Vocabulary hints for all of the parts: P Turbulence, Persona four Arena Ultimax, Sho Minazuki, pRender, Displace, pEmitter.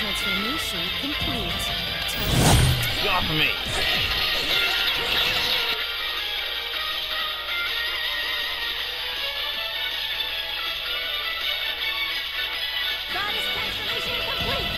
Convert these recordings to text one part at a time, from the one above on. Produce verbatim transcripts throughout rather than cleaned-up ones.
Transformation complete. Stop me! Goddess transformation complete!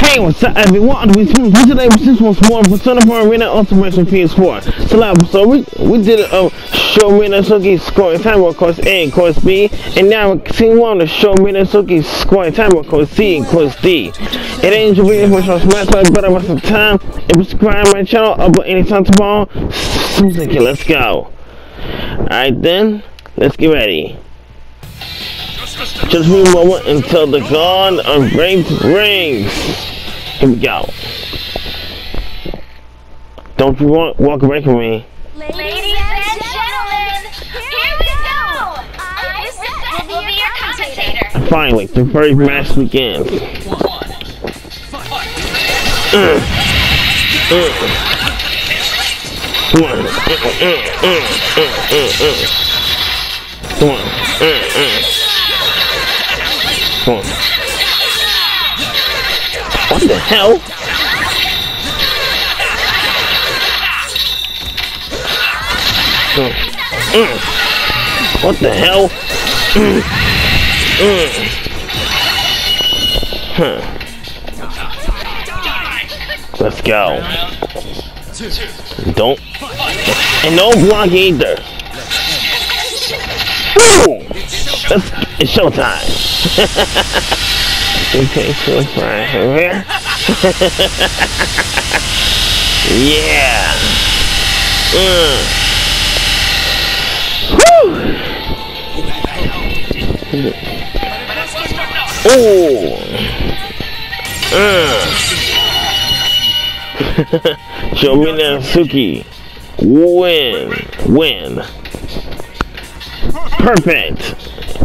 Hey, what's up everyone? Today this was more Persona four Arena Ultimax on P S four. So last episode we, we did a um, Sho Minazuki scoring time war course A and course B, and now we're continuing on the Sho Minazuki scoring time war course C and course D. It ain't your video for some smash like better about some time and subscribe to my channel, upload anytime tomorrow. Suzuki, let's go. Alright then, let's get ready. Just one moment until the god of rain rings. Here we go. Don't you want walk away from me? Ladies, Ladies and gentlemen, here, here we go! go. I, Mister Seth, will be your commentator. Finally, the very match begins. One. One. One. One. What the hell? Mm. Mm. What the hell? Mm. Mm. Huh. Let's go. Don't. And don't block either. Woo! That's, it's showtime. Okay, so it's right here. Yeah. Mm. Woo. Oh. Mm. Sho Minazuki win, win. Perfect,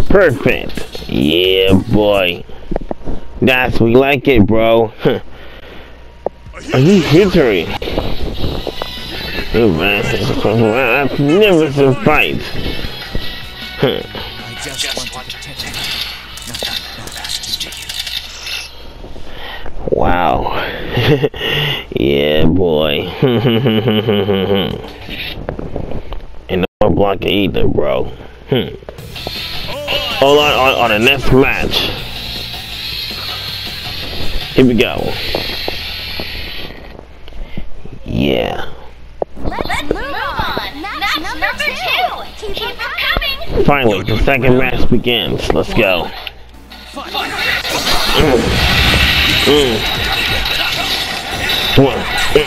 perfect. Yeah, boy. That's we like it, bro. Huh. Are you victory? Oh man, I've never seen fight. Huh. I just want to touch it. Wow. Yeah, boy. And don't block it either, bro. Hmm. Hold on, on, on the next match. Here we go. Yeah. Let's move on. Match number two. Keep it coming. Finally, the second match begins. Let's go. One. Mm. Mm. One. Mm.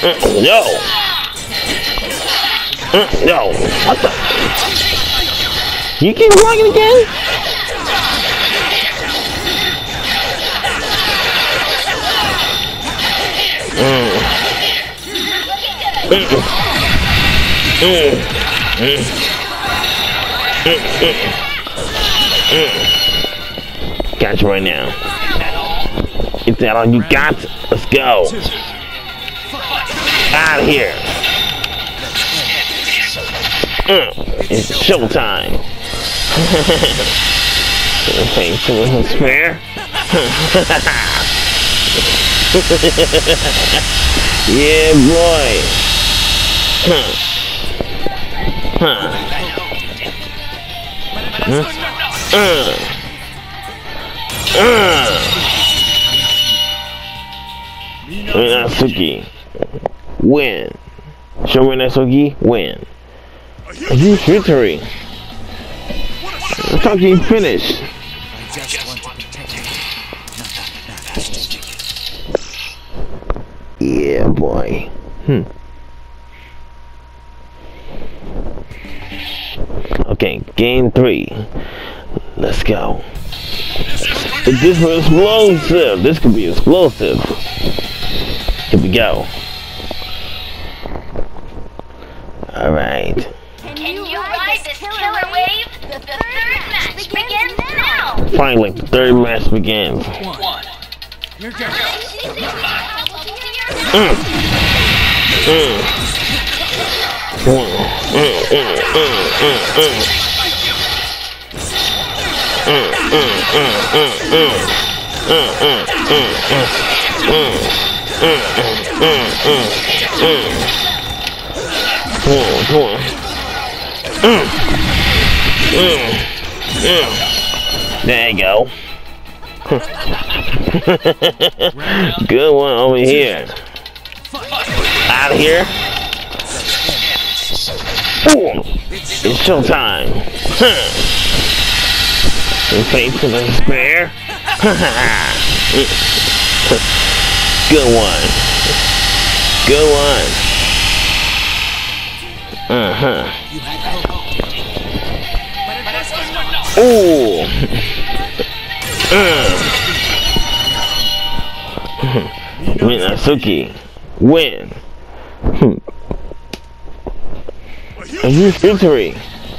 Mm. No. Mm. No. What the? You keep walking again? Mm. Mm. Mm. Mm. Mm. Mm. Got you right now. Is that all you got? Let's go. Out of here. Mm. It's showtime. Okay, so it was fair. Yeah, boy. Huh. Huh. Huh. Uh. Uh. Minazuki win. Sho Minazuki win. Is he victory? Fucking finish. I just want to protect you. Yeah, boy. Hmm. Okay, game three. Let's go. This was explosive. This could be explosive. Here we go. All right. Finally, the third match begins. One, You're joking. There you go. Good one over here. Out of here. Ooh, it's showtime. And face to the square. Good one. Good one. Uh huh. Ooh. Minazuki, win. A huge victory.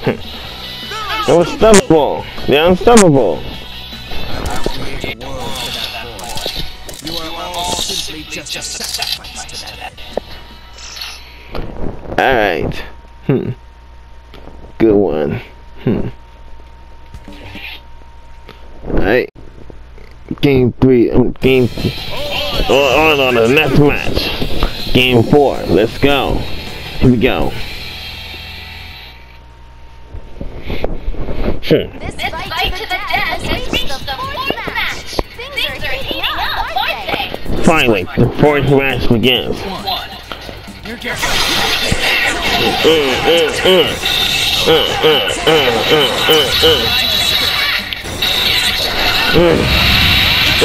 They're unstoppable. They're unstoppable. All right. Hmm. Good one. Hmm. All right. Game three, um, game on on the next match. Game four, let's go. Here we go. Sure. This fight to the death has reached the fourth match. Things are heating up, aren't they? Finally, the fourth match begins. One. Uh, uh, uh, uh, uh,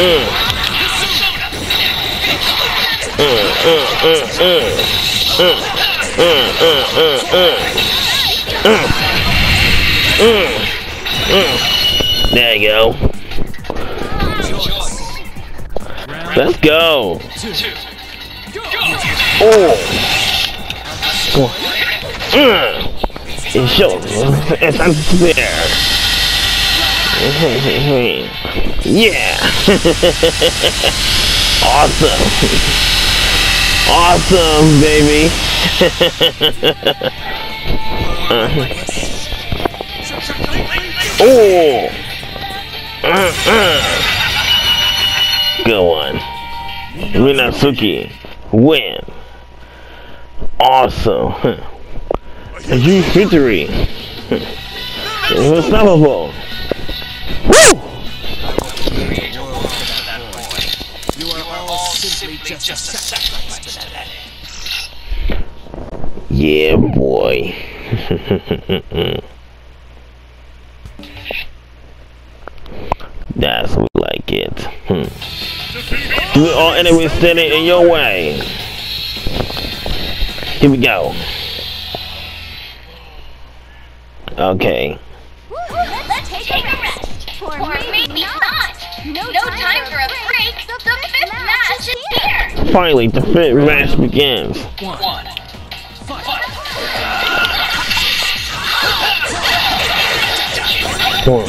there you go. Let's go. Oh. It's show. It's unfair. Yeah! Awesome! Awesome, baby! uh-huh. Oh! Uh-huh. Good one. Minazuki, win! Awesome! A huge victory! Unstoppable! Woo! You are all simply just a sacrifice to that end. Yeah, boy. That's what we like it. Hmm. Do all enemies standing in your way. Here we go. Okay. Let's take a rest. Or maybe not. No, no time, time for a break. break. The fifth match is here. Finally, the fifth match begins. One. One. Four.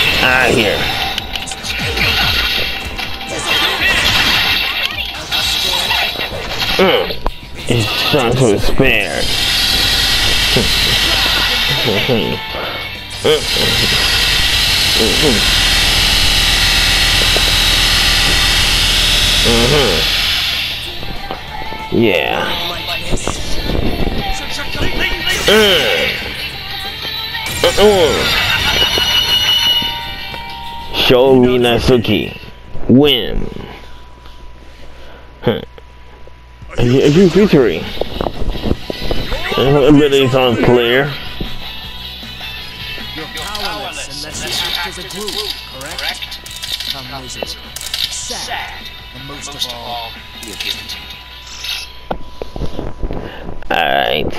Out of here. Uh, it's time to despair. Uh, uh, uh, uh, uh-huh. Yeah. Uh, uh, uh. Sho Minazuki, win. Huh. Are you, are you victory? Abilities on clear. Powerless. unless, unless you act, act as a group, group correct? Come, Come miserable, sad, sad, and most, most of all, guilty. Alright,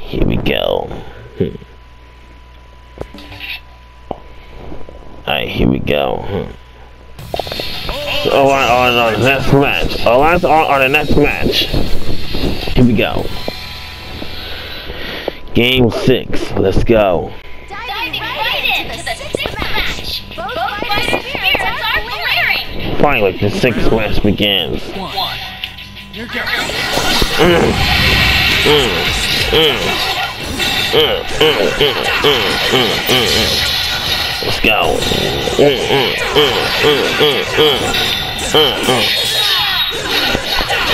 here we go. Alright, here we go. So, alright, on the next match. Alright, on the next match. Here we go. Game six. Let's go. Diving right into the sixth match. Both fighters' spirits are clearing. Finally, the sixth match begins. One. You're good. Let's go.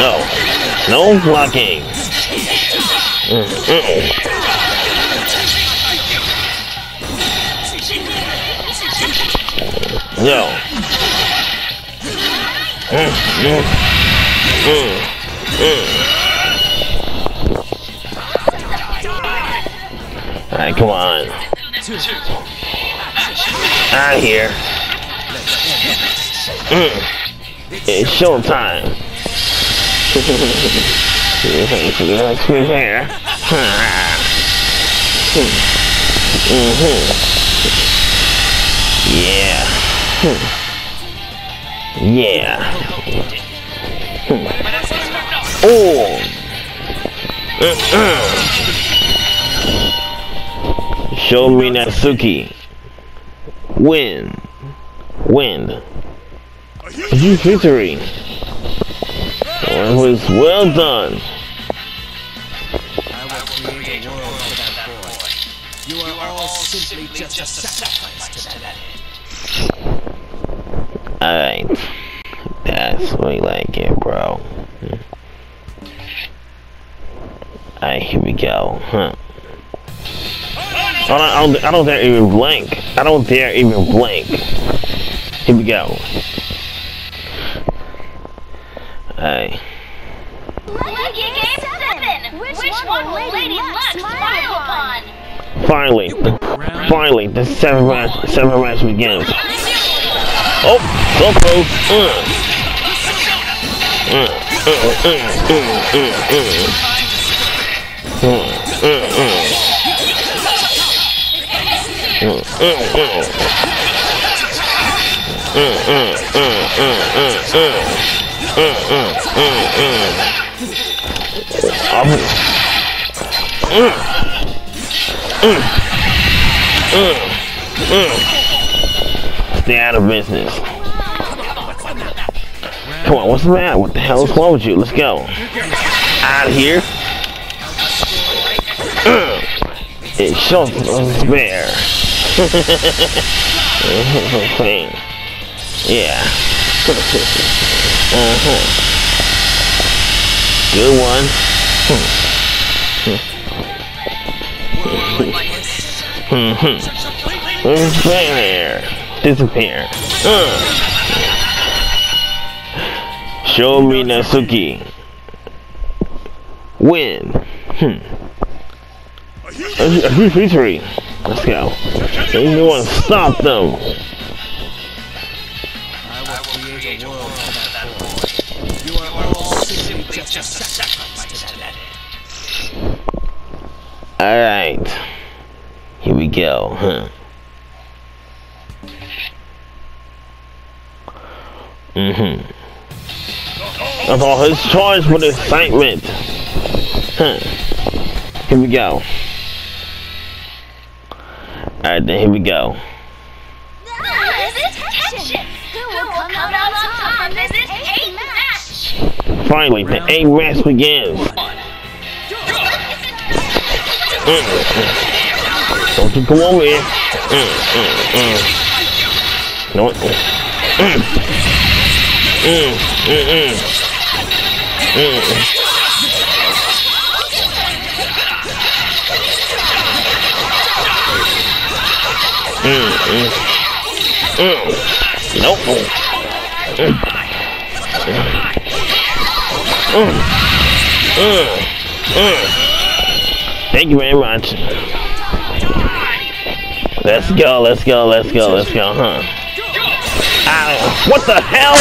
No. No blocking. No. Alright, come on. Out of here. Mm. It's showtime. Yeah. Yeah. Oh. Mm-mm. Sho Minazuki. Win, win, victory. It was well done. I will create a world without that boy. You are all simply just a sacrifice to that end. Alright, that's what I like it, bro. Alright, here we go, huh? I don't, I don't dare even blink. I don't dare even blink. Here we go. Alright. Lucky game seven. Which, Which one, one will Lady Luck smile upon? Finally, finally, the seven match, seven match begins. Oh, go pro. Mm. Mm, mm, mm. Mm, mm, mm, mm, mm, mm. Mm, mm, mm, mm. I'm... Mm. Mm. Mm. Mm. Stay out of business. Come on, what's the matter? What the hell is wrong with you? Let's go. Out of here. Mm. It's Sho Minazuki. Yeah. Uh-huh. Good one. Mm-hmm. Disappear. Disappear. Uh. Sho Minazuki. Win. Hmm. A victory. Let's go. You want to stop them. I will create a world without that boy. You are all simply just a sacrifice to that end. Alright. Here we go, huh? Mm-hmm. That's all his charge for the excitement. Huh. Here we go. Alright, then here we go. Now this tension. Who will come out on top on this eighth match? Finally, the eighth match begins. Mm. Don't you go over here. Mm, mm, mm. No. Mm. Mm, mm, mm. Mm, mm. Mm, mm, mm, nope, mm, mm, mm, mm, mm, thank you very much. Let's go, let's go, let's go, let's go, huh? Ow! What the hell?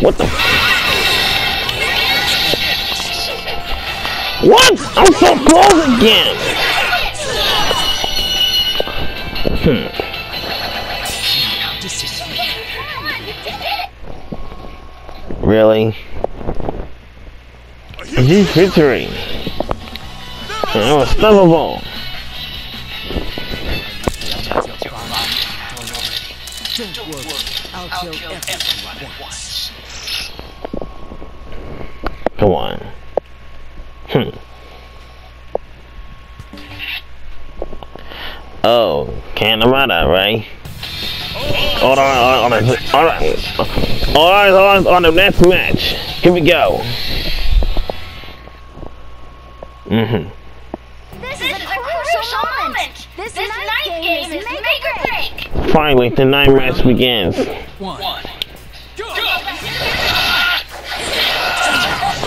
What the? What? I'm so close again. Hmm. Really? This victory. Unstoppable. Don't worry. I'll, I'll kill everyone at once. Come on. Hmm. Oh, can't run that, right? All right, all right, all right, all right, all right, all right, on the next match. Here we go. Mm-hmm. This is a crucial moment. This ninth game is make or break. Finally, the nine match begins. One. One. Go. Go. Mm,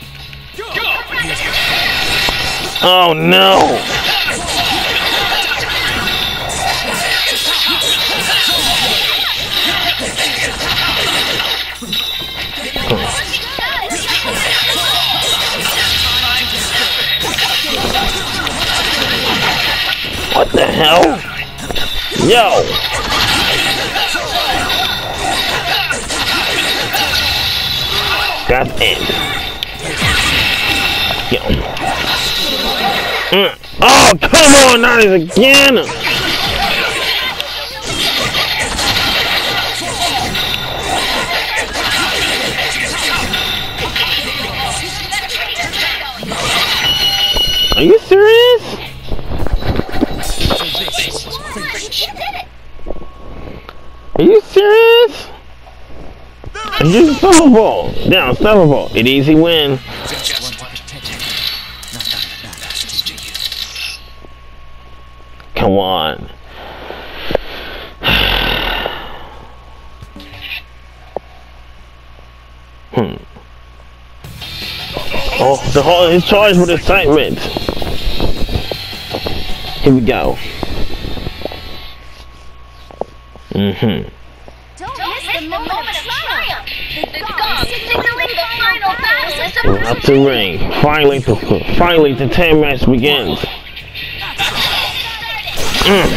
Go. Go. Oh no! What the hell? Yo! That's it. Yo. Mm. Oh, come on, not again. Are you serious? Are you serious? It's just unstoppable. Yeah, unstoppable. An easy win. Come on. Hmm. Oh, the whole is charged with excitement. Here we go. Mm-hmm. Up to ring. Finally, the finally the ten match begins. Mm.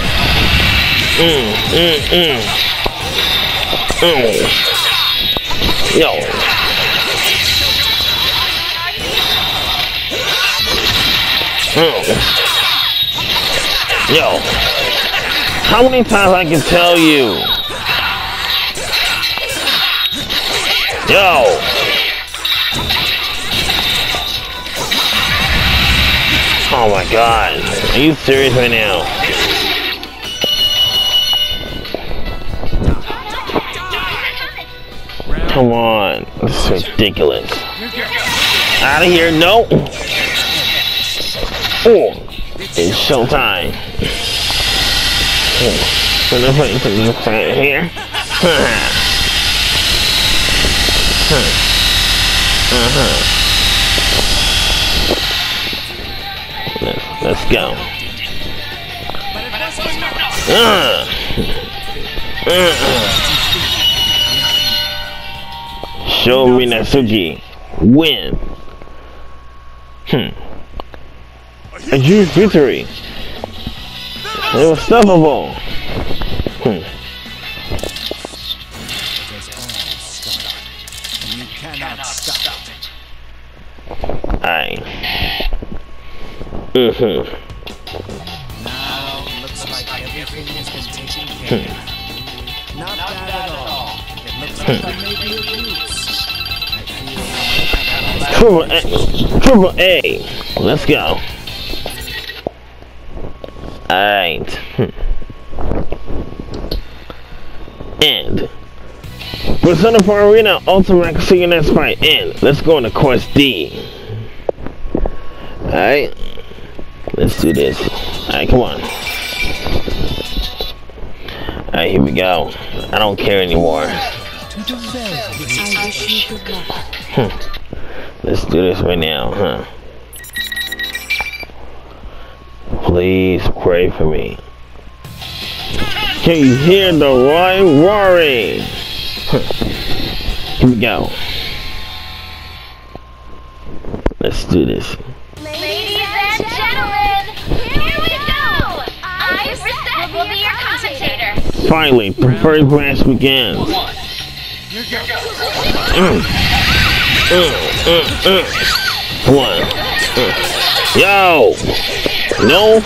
Mm, mm, mm. Mm. Yo. Mm. Yo. How many times I can tell you? Yo. Oh my god, are you serious right now? Come on, this is ridiculous. Out of here, no! Oh, it's showtime. So they're putting things right here. Uh-huh. Let's go. Uh, uh, Sho Minazuki win. Hmm. A huge victory. It was stoppable. Hmm. Aye. Mm-hmm. Now it looks like everything has been taken care of. Not bad at all. It looks like I made you lose. Triple A. Triple A. Let's go. Alright. Hmm. And Persona four Arena Ultimax Signature Sprite in. Let's go into course D. Alright. Let's do this. Alright, come on. Alright, here we go. I don't care anymore. Hmm. Let's do this right now, huh? Please pray for me. Can you hear the roaring roaring? Here we go. Let's do this. Ladies and gentlemen, here we go! I, Reset, will be your commentator. Finally, the first match begins. Mm. Mm, mm, mm. One. Mm. Yo! No,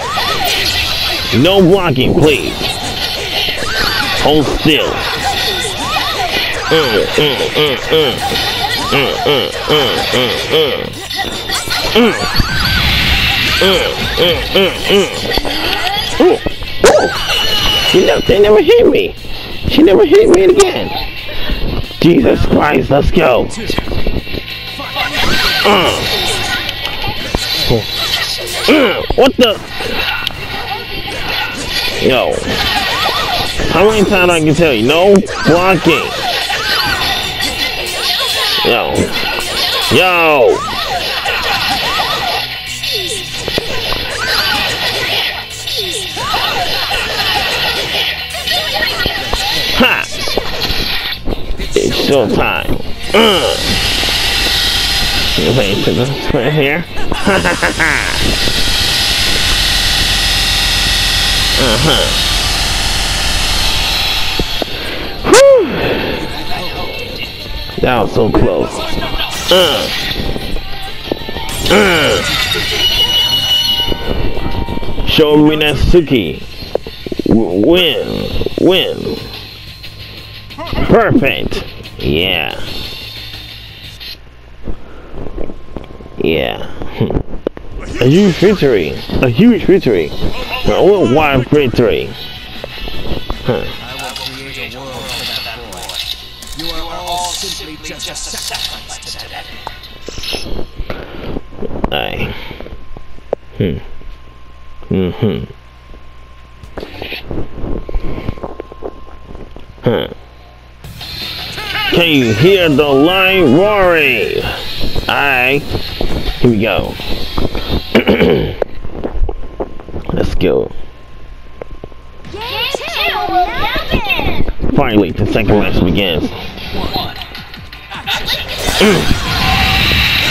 no blocking, please. Hold still. Uh, uh, uh, uh. Uh, uh, uh, uh, uh. Uh, uh, uh, uh. Ooh, ooh. You know, they never hit me. She never hit me again. Jesus Christ, let's go. Uh. What the? Yo. How many times I can tell you? No blocking. Yo. Yo. Ha! It's showtime. Uh. You're waiting for this right here. Ha ha ha ha. Uh-huh. Whew. That was so close. Uh. Uh. Sho Minazuki. Win. Win. Perfect. Yeah. Yeah. A huge victory. A huge victory. A worldwide victory. Huh. You are all simply just a sacrifice to that enemy. Aye. Hmm. Mm-hmm. Huh. Can you hear the lion roaring? Aye. Here we go. Let's go. Finally, the second match begins.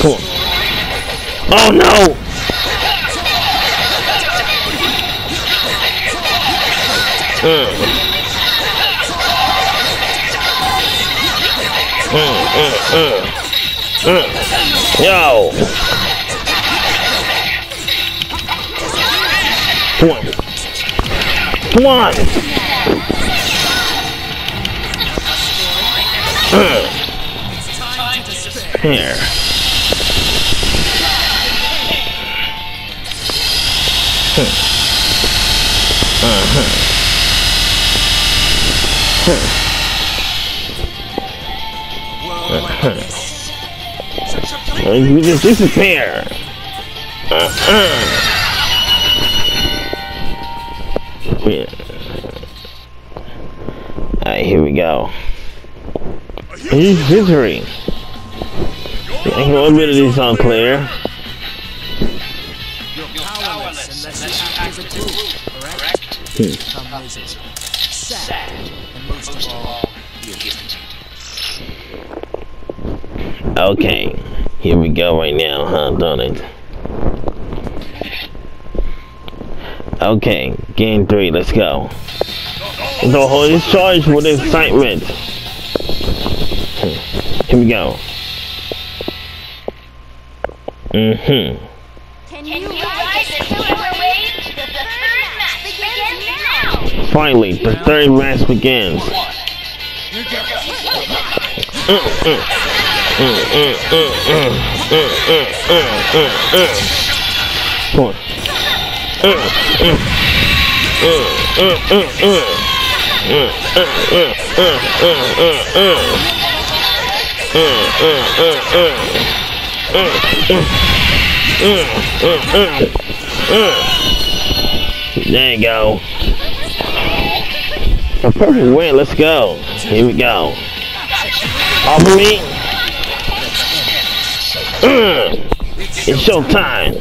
Come on. Oh no! Uh. Uh, uh, uh. Mm. Yo! Come on. Come on! Mm. Here. Hmm. Uh-huh. Hmm. Uh-huh. We just disappear. Yeah. Alright, here we go. He's victory. I can a bit of these on player. You're powerless unless you act as a group, correct? Hmm. Sad. And most of all, you isn't. Okay. Here we go right now, huh? Don't it? Okay, game three, let's go. The whole is charged with excitement. Here we go. Mm-hmm. Can you guys do it away? The third match begins now! Finally, the third match begins. Come on. Uh, uh, uh, uh, uh, uh, there you go. A perfect win, let's go. Here we go. Offer me. Uh, it's showtime.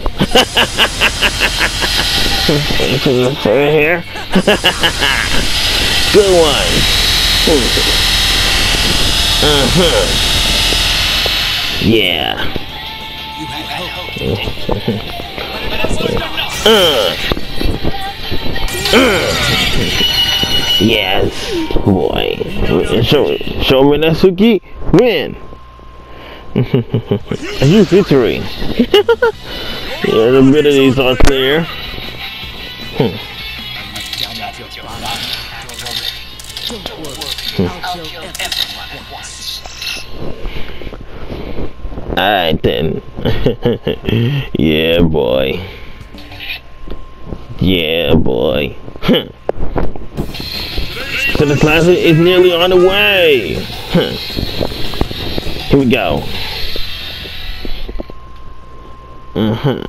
This is right here. Good one. Uh-huh. Yeah. Uh. Uh. Yes, boy. Sho Sho Minazuki, win. A huge victory. Yeah, the abilities are clear. Hmm. Hmm. Alright then. Yeah, boy. Yeah, boy. Huh. So the classic is nearly on the way. Huh. Here we go. Uh huh.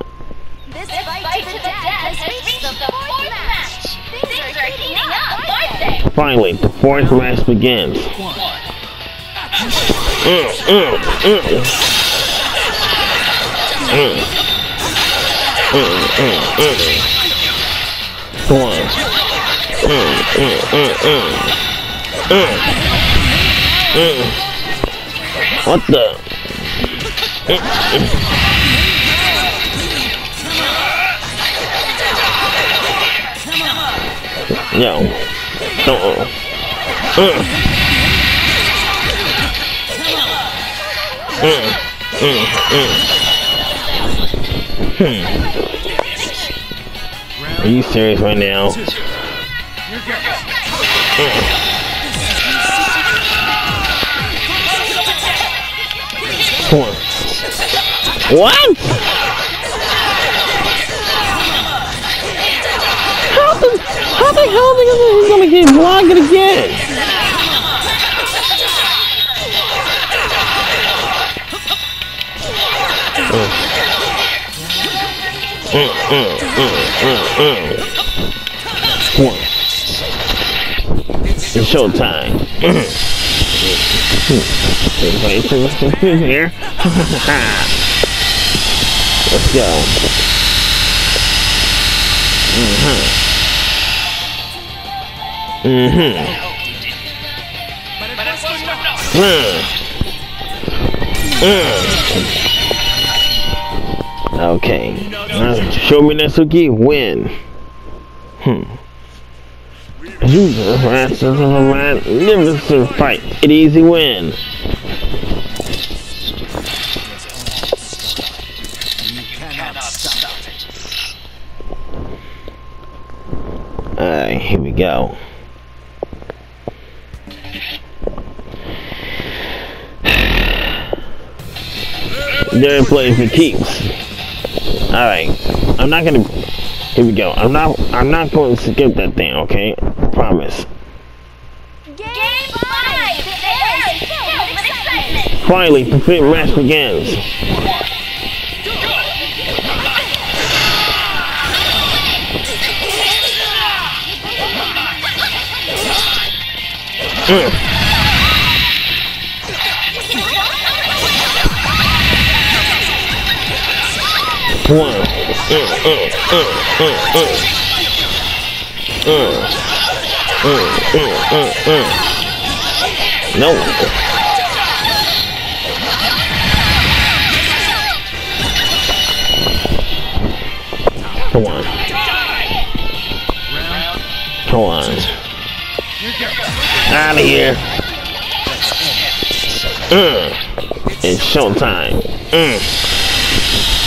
This fight to the death has reached the fourth match. Things are heating up, aren't they? Finally, the fourth match begins. What the? Yo, don't. Uh, uh, uh, uh. Hmm. Are you serious right now? Uh. What? How the hell is he gonna get blocked again? It's showtime. Here. Let's go. Mm-hmm. Mm-hmm. Mm. Mm. Okay. Uh, Sho Minazuki, win. Hmm. Use the rest of the line. Live to fight. An easy win. Alright, here we go. They're playing for keeps. Alright. I'm not gonna here we go. I'm not I'm not going to skip that thing, okay? I promise. Game five! There's filled with excitement! Finally, the perfect match begins. Ugh. Whoa. Uh, uh, uh, uh, uh. Uh, uh, uh, uh, uh. No. Come on. Come on. Out of here. Uh. It's showtime. Uh.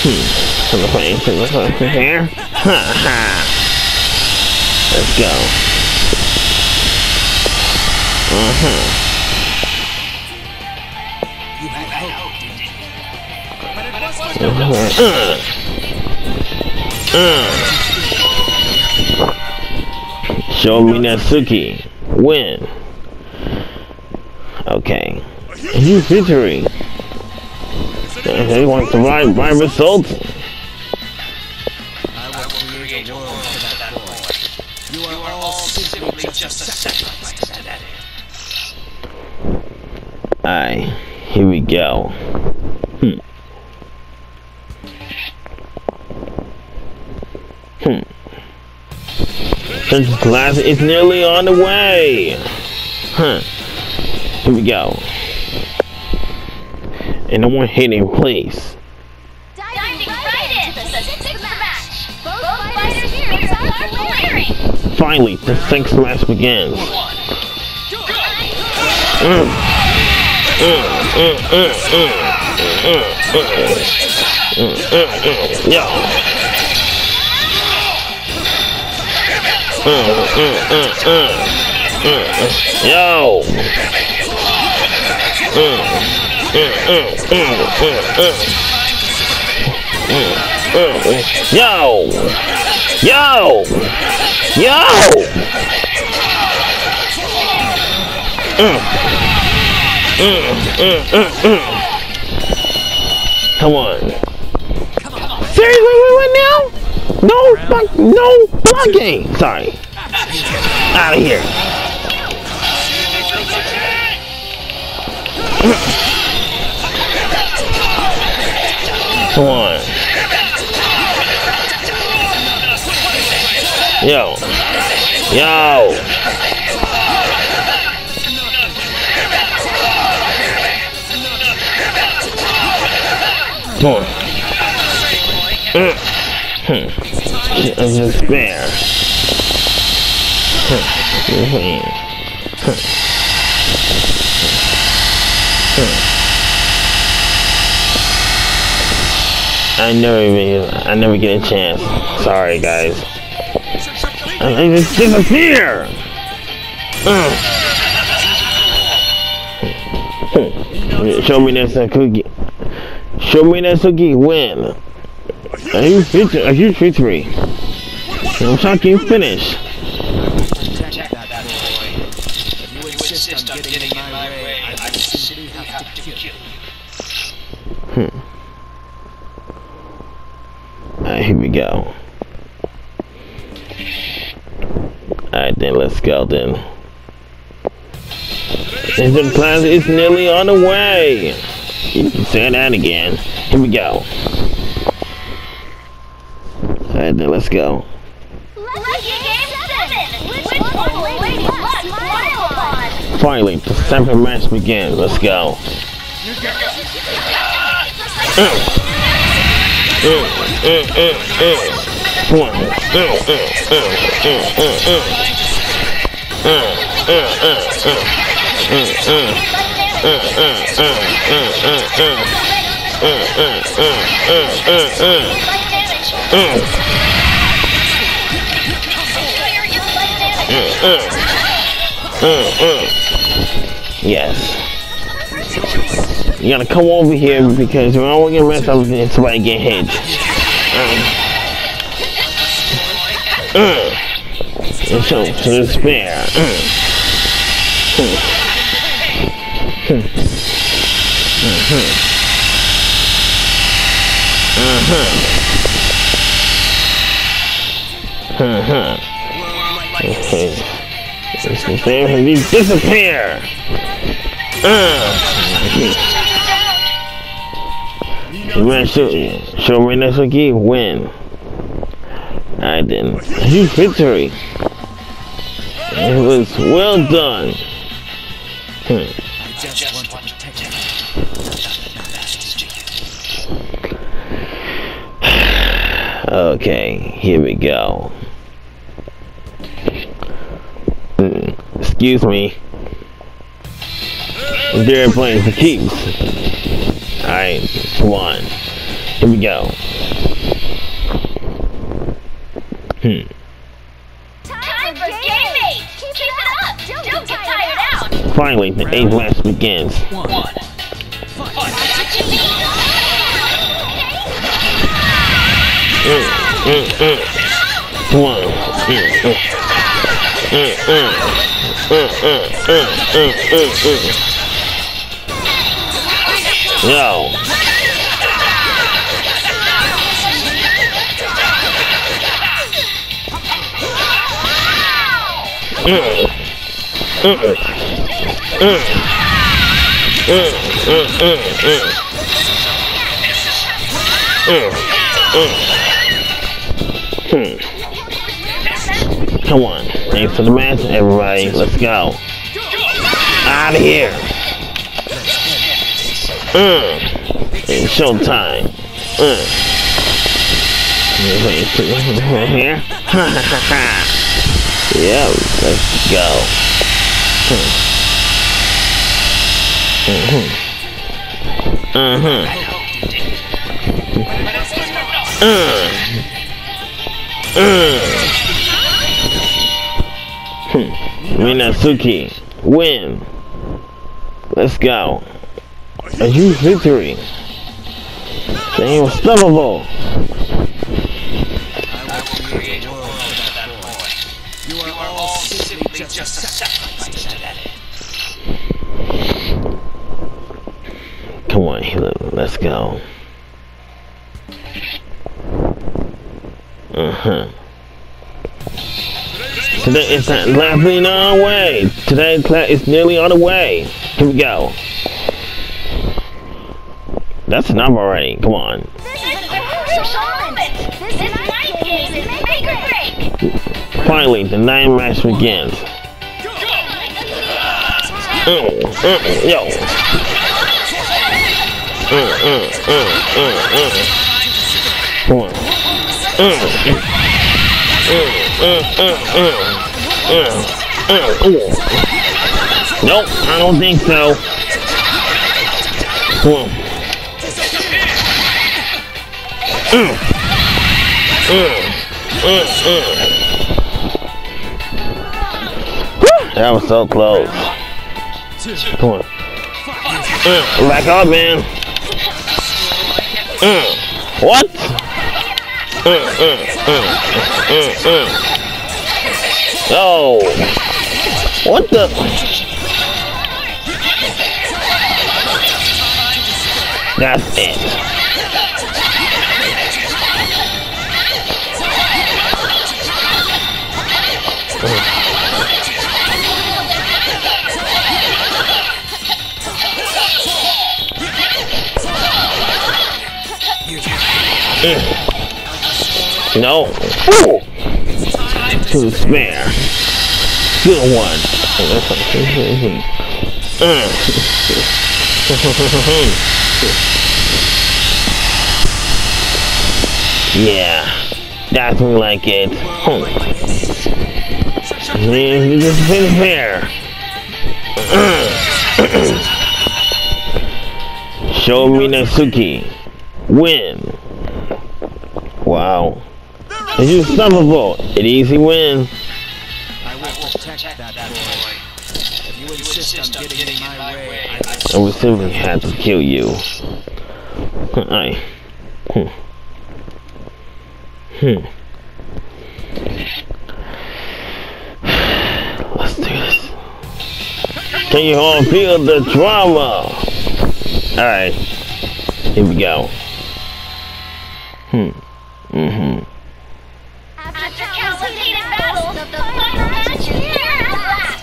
Hmm. To the plane, to the plane, to here. Ha ha. Let's go. Uh huh. You had hope, didn't you? But it wasn't. Sho Minazuki win. Okay. New victory. He wants to ride by results. Alright, here we go. Hmm. Hmm. This class is nearly on the way. Huh. Here we go. And I want to hit him, please. Diving right into the sixth match. Both fighters here are firing. Finally, the sixth match begins. Mm. Uh, uh, uh, uh, uh, uh, uh, uh, uh, yeah. Uh, uh, uh, uh, uh, yo. Uh, uh, uh, uh, uh, uh, uh, yo. Yo. Yo. Uh. Uh, uh, uh, uh. Come on. Seriously, right now? No, fuck, no blocking. Sorry. Out of here. Come on. Yo. Yo. Come on. Uh, hmm. I'm just there. I never even, I never get a chance. Sorry, guys. I just disappear! Uh. Sho Minazuki. Sho Minazuki win. Are you feature? Are you featuring? I'm trying to finish. Hmm. Alright, here we go. Alright then, let's go then. And the plaza is nearly on the way. You can say that again. Here we go. Alright then, let's go. Lucky game seven, which only Lady Luck smiled on. Finally, the seventh match begins. Let's go. Uh, uh, uh, uh, uh, uh, yes. You gotta come over here because when I want to rest, I'll get somebody get hit. Uh, uh, and so to despair. Uh, uh. Uh-huh. Uh-huh. Uh-huh. Okay. This will save him. He disappear. Uh. You win, shoot you. Sho Minazuki, win. I didn't. Huge victory. It was well done. Hmm. Just want to protect him. Okay, here we go. Mm, excuse me. They're playing for keeps. Alright, come on. Here we go. Hmm. Time for gaming! Keep it up! Don't get tired out! Finally, the eighth match begins. One. One. Mm, mm, mm. Come on. Mm, mm. Mm, mm. Mm, mm, mm, mm, mm, mm. Yo. Mm. Mm, mm. Mm. Mm, mm, mm, mm. Mm. Mm. Hmm. Come on. Thanks for the match, everybody. Let's go. Out of here. Uh. It's showtime. Uh. Here. Yeah, let's go. Uh-huh. Uh-huh. Uh. Uh. Hmm. Minazuki, win. Let's go. A huge victory. They were unstoppable. I will create a world without that boy. You are all simply just a sacrifice to that end. Come on, let's go. Uh-huh. Today is not laughing on our way. Today's class is nearly on the way. Here we go. That's enough already. Come on. Finally, the nine match begins. Mm, mm, yo. Mm, mm, mm, mm, mm. Come on. Uh, uh, uh, uh, uh, uh, uh, uh. Nope, I don't think so. Whoa. Uh, uh, uh, uh. That was so close. Come on. Uh, back up, man. Uh, what? Uh, uh, uh, uh, uh. Oh, what the? That's it. Uh. No. Ooh. To spare. Good one. Yeah. That's me like it. You just finish there. Sho Minazuki. Win. Wow. It's unstoppable. An easy win. I will protect that boy. If you insist on getting in my way, I will simply have to kill you. Alright. Hmm. Hmm. Let's do this. Can you all feel the drama? Alright. Here we go. Hmm. Mm-hmm. After countless heated battles, the final match is here at last!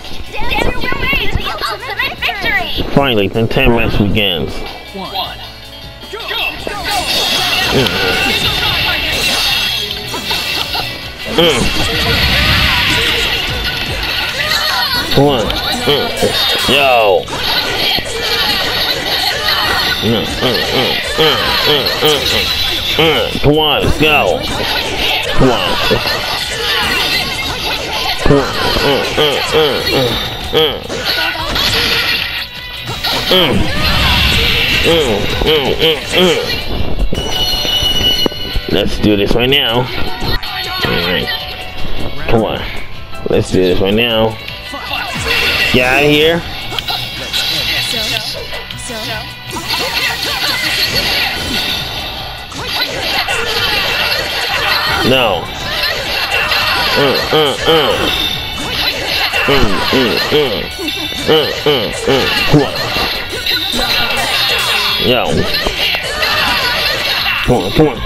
finally, containment begins. One, one, go, go, go. Mm. Mm. Come on. Mm. Yo. Mm, mm, mm, mm, mm, mm, mm, mm. Come on, let's go. Come on. Come on. Mm, mm, mm, mm, mm. Mm. Mm, mm, mm, mm. Let's do this right now. Alright. Come on. Let's do this right now. Get out of here. No. Mm, mm, mm. Mm, mm, mm. Mm, mm, mm. Come on. Yo. Come on, come on.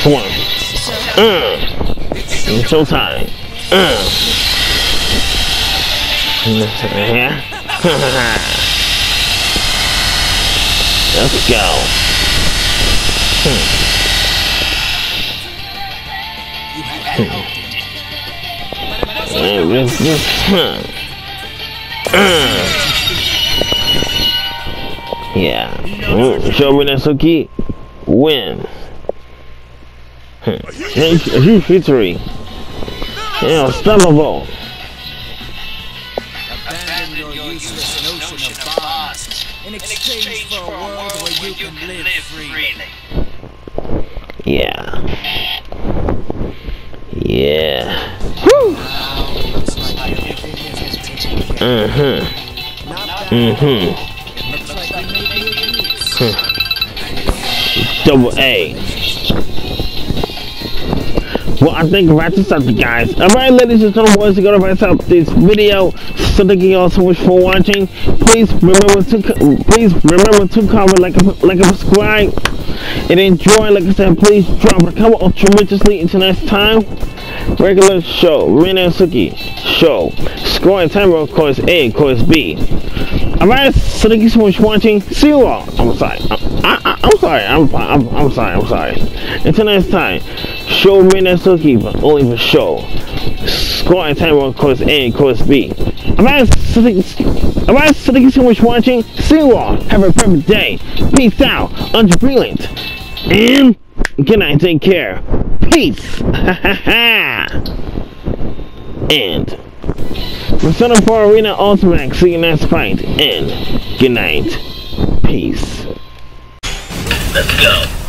Come on. Uh. It's showtime. Uh. Let's go. Hmm. Uh. Yeah, Sho Minazuki wins. A huge victory. Unstoppable. Abandon your useless notion of past in exchange for a world where you can live freely. Yeah. Yeah. Woo! Mm-hmm. Mm-hmm. Double A. Well, I think wraps us up, guys. Alright, ladies and gentlemen, boys, gonna wrap up this video. So thank you all so much for watching. Please remember to please remember to comment, like, like, and subscribe, and enjoy. Like I said, please drop a comment on tremendously until next time. Regular Sho Minazuki Show. Scoring time of course A, course B. Alright, so thank you so much for watching. See you all. I'm sorry. I'm, I, I, I'm sorry. I'm, I'm, I'm sorry. I'm sorry. Until next time, Sho Minazuki, but only for show. Score and time on course A and course B. Alright, so thank you so much for watching. See you all. Have a perfect day. Peace out. Under brilliant. And good night. Take care. Peace. And Persona four Arena Ultimax, see you next fight, and good night. Peace. Let's go.